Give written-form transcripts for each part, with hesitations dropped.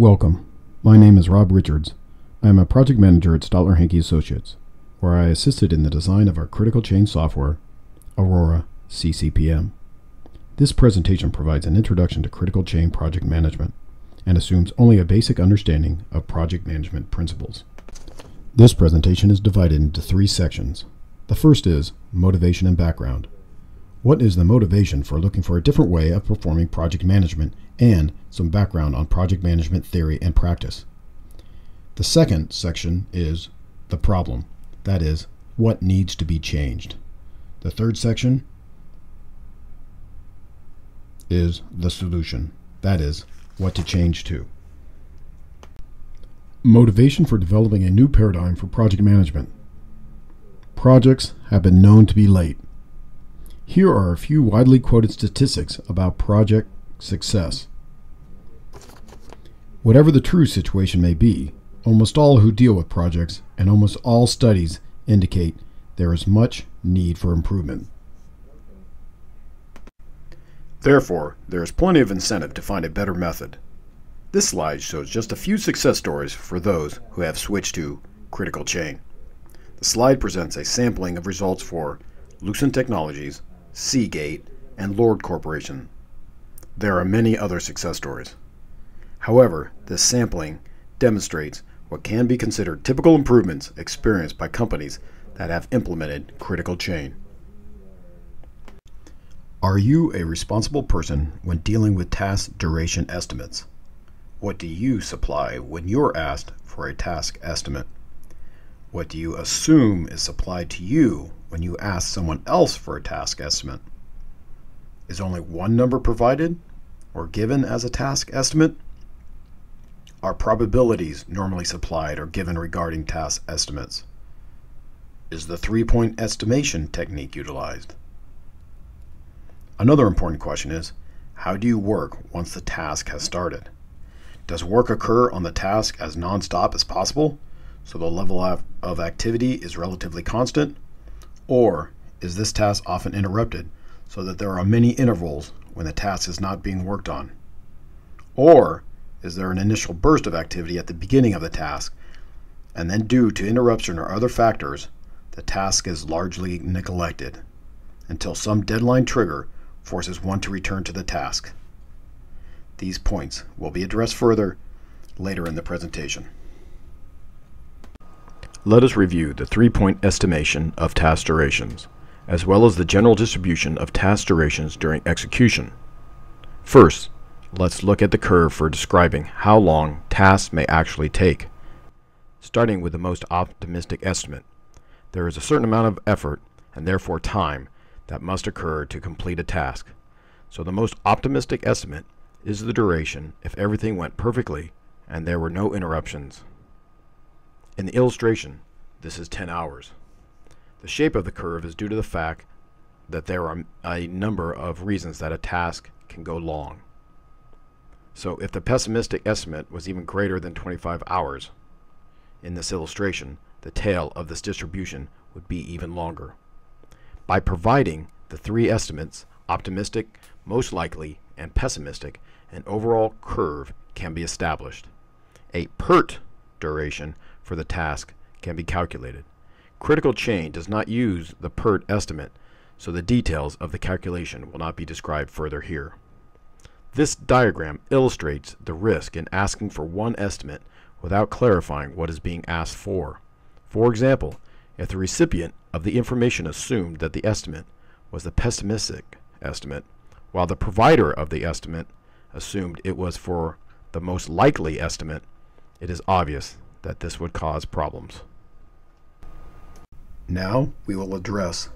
Welcome. My name is Rob Richards. I am a project manager at Stottler Henke Associates, where I assisted in the design of our critical chain software, Aurora CCPM. This presentation provides an introduction to critical chain project management and assumes only a basic understanding of project management principles. This presentation is divided into three sections. The first is motivation and background. What is the motivation for looking for a different way of performing project management, and some background on project management theory and practice. The second section is the problem, that is, what needs to be changed. The third section is the solution, that is, what to change to. Motivation for developing a new paradigm for project management. Projects have been known to be late. Here are a few widely quoted statistics about project success. Whatever the true situation may be, almost all who deal with projects and almost all studies indicate there is much need for improvement. Therefore, there is plenty of incentive to find a better method. This slide shows just a few success stories for those who have switched to critical chain. The slide presents a sampling of results for Lucent Technologies, Seagate, and Lord Corporation. There are many other success stories. However, this sampling demonstrates what can be considered typical improvements experienced by companies that have implemented critical chain. Are you a responsible person when dealing with task duration estimates? What do you supply when you're asked for a task estimate? What do you assume is supplied to you when you ask someone else for a task estimate? Is only one number provided or given as a task estimate? Are probabilities normally supplied or given regarding task estimates? Is the three-point estimation technique utilized? Another important question is, how do you work once the task has started? Does work occur on the task as non-stop as possible, so the level of activity is relatively constant? Or is this task often interrupted so that there are many intervals when the task is not being worked on? Or is there an initial burst of activity at the beginning of the task, and then due to interruption or other factors, the task is largely neglected until some deadline trigger forces one to return to the task? These points will be addressed further later in the presentation. Let us review the three-point estimation of task durations, as well as the general distribution of task durations during execution. First, let's look at the curve for describing how long tasks may actually take. Starting with the most optimistic estimate, there is a certain amount of effort, and therefore time, that must occur to complete a task. So the most optimistic estimate is the duration if everything went perfectly and there were no interruptions. In the illustration, this is 10 hours. The shape of the curve is due to the fact that there are a number of reasons that a task can go long. So if the pessimistic estimate was even greater than 25 hours, in this illustration, the tail of this distribution would be even longer. By providing the three estimates, optimistic, most likely, and pessimistic, an overall curve can be established. A PERT duration for the task can be calculated. Critical chain does not use the PERT estimate, so the details of the calculation will not be described further here. This diagram illustrates the risk in asking for one estimate without clarifying what is being asked for. For example, if the recipient of the information assumed that the estimate was the pessimistic estimate, while the provider of the estimate assumed it was for the most likely estimate, it is obvious that this would cause problems. Now we will address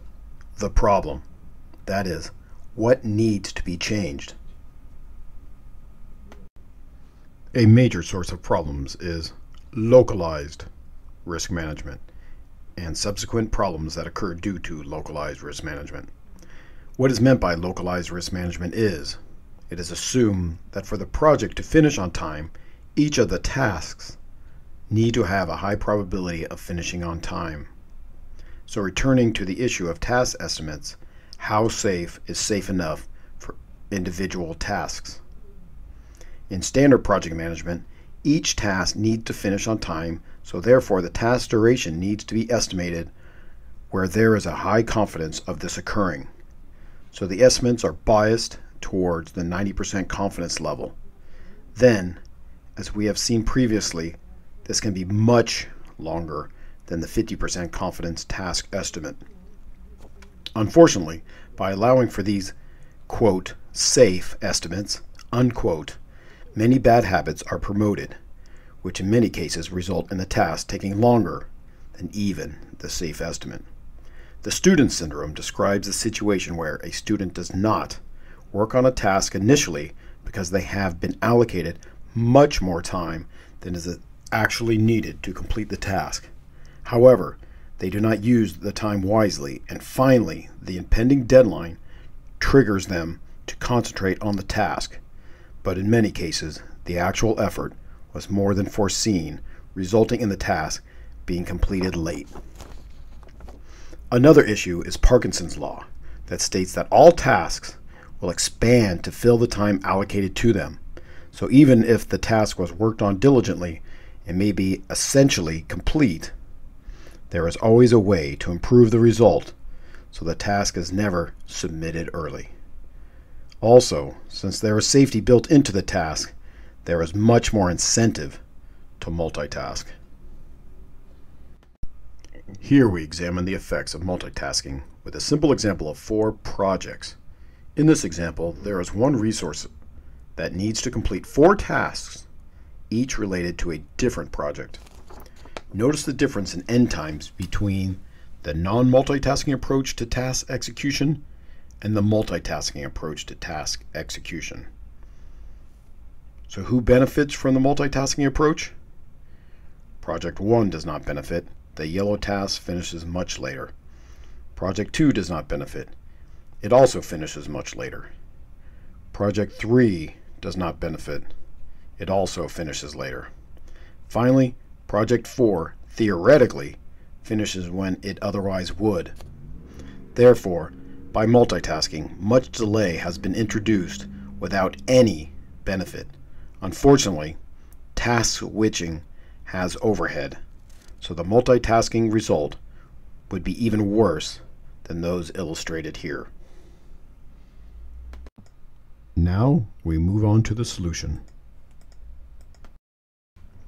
the problem, that is, what needs to be changed. A major source of problems is localized risk management and subsequent problems that occur due to localized risk management. What is meant by localized risk management is, it is assumed that for the project to finish on time, each of the tasks need to have a high probability of finishing on time. So returning to the issue of task estimates, how safe is safe enough for individual tasks? In standard project management, Each task needs to finish on time, so therefore the task duration needs to be estimated where there is a high confidence of this occurring. So the estimates are biased towards the 90% confidence level. Then, as we have seen previously, this can be much longer than the 50% confidence task estimate. Unfortunately, by allowing for these, quote, safe estimates, unquote, many bad habits are promoted, which in many cases result in the task taking longer than even the safe estimate. The student syndrome describes a situation where a student does not work on a task initially because they have been allocated much more time than is actually needed to complete the task. However, they do not use the time wisely, and finally, the impending deadline triggers them to concentrate on the task. But in many cases, the actual effort was more than foreseen, resulting in the task being completed late. Another issue is Parkinson's law that states that all tasks will expand to fill the time allocated to them. So even if the task was worked on diligently and may be essentially complete, there is always a way to improve the result, so the task is never submitted early. Also, since there is safety built into the task, there is much more incentive to multitask. Here we examine the effects of multitasking with a simple example of 4 projects. In this example, there is one resource that needs to complete 4 tasks, each related to a different project. Notice the difference in end times between the non-multitasking approach to task execution and the multitasking approach to task execution. So who benefits from the multitasking approach? Project 1 does not benefit. The yellow task finishes much later. Project 2 does not benefit. It also finishes much later. Project 3 does not benefit. It also finishes later. Finally, Project 4 theoretically finishes when it otherwise would. Therefore, by multitasking, much delay has been introduced without any benefit. Unfortunately, task switching has overhead. So the multitasking result would be even worse than those illustrated here. Now we move on to the solution.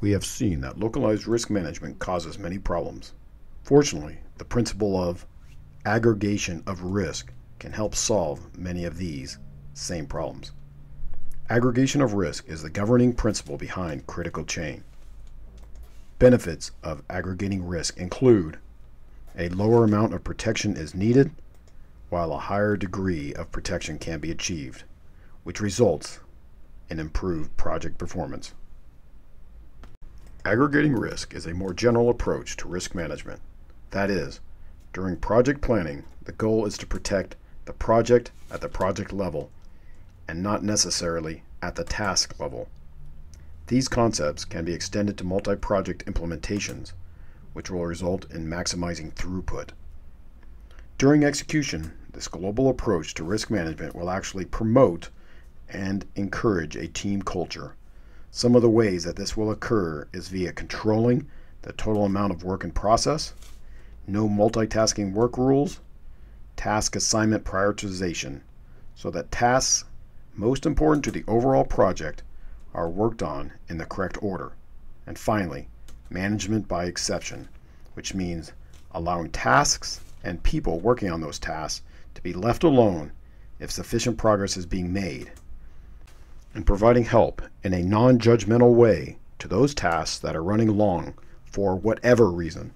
We have seen that localized risk management causes many problems. Fortunately, the principle of aggregation of risk can help solve many of these same problems. Aggregation of risk is the governing principle behind critical chain. Benefits of aggregating risk include a lower amount of protection is needed, while a higher degree of protection can be achieved, which results in improved project performance. Aggregating risk is a more general approach to risk management. That is, during project planning, the goal is to protect the project at the project level and not necessarily at the task level. These concepts can be extended to multi-project implementations, which will result in maximizing throughput. During execution, this global approach to risk management will actually promote and encourage a team culture. Some of the ways that this will occur is via controlling the total amount of work in process, no multitasking work rules, task assignment prioritization, so that tasks most important to the overall project are worked on in the correct order. And finally, management by exception, which means allowing tasks and people working on those tasks to be left alone if sufficient progress is being made, and providing help in a non-judgmental way to those tasks that are running long for whatever reason.